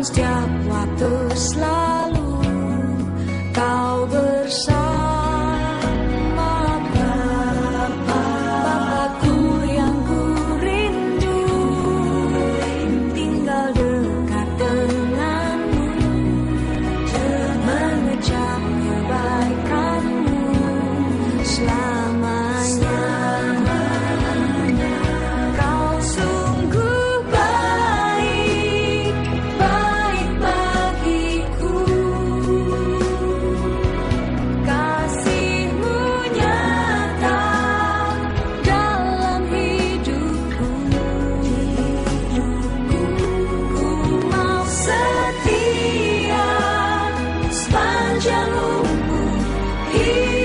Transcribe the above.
Dalam setiap waktu selalu kau bersama Bapakku yang ku rindu, tinggal dekat denganmu, mengecap kebaikanmu selamanya. Kau sungguh baik, baik bagiku. Kasih-Mu nyata dalam hidupku. Ku mau setia sepanjang umur.